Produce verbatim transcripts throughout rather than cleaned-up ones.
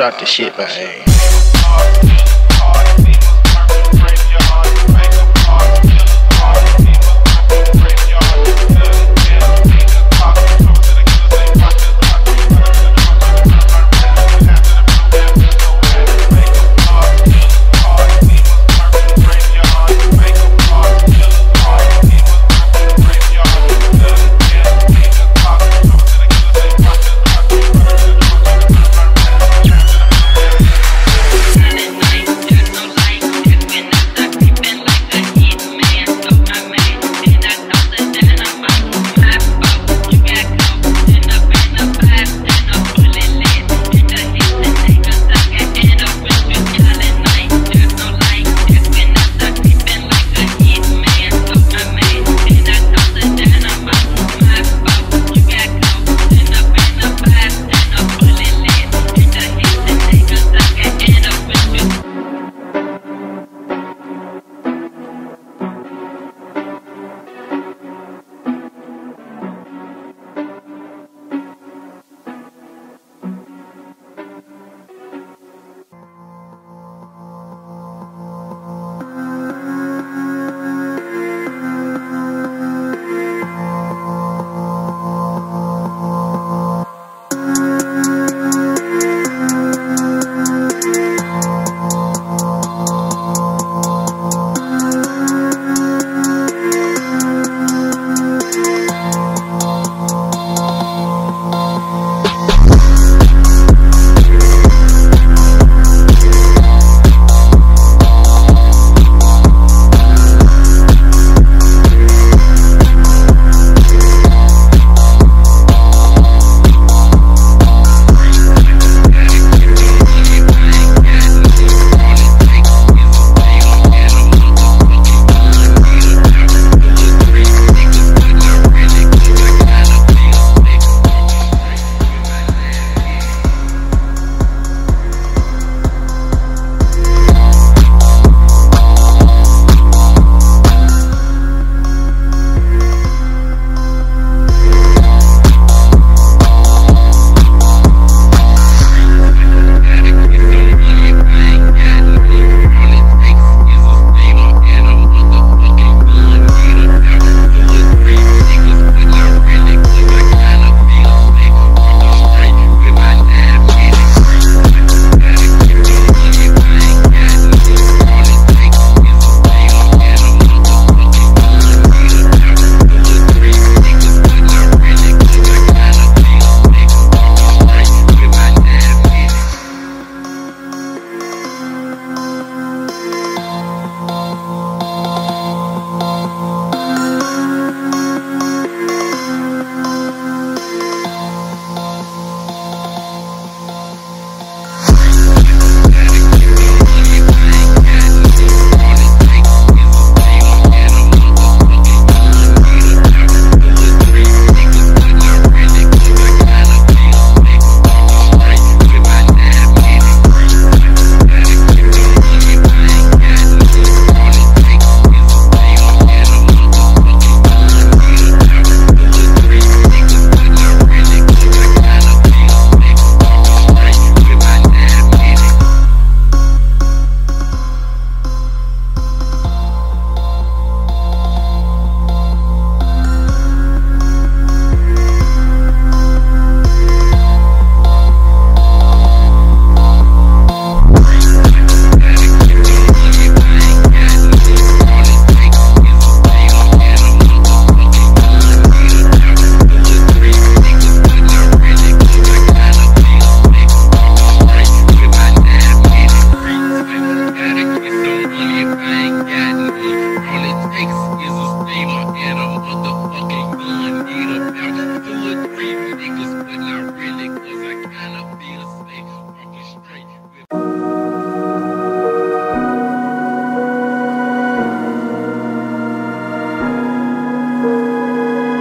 Drop the shit, man.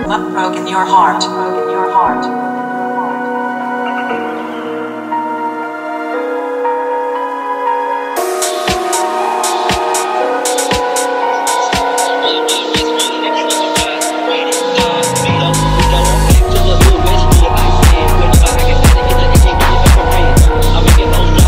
What broken your heart? Broken your heart.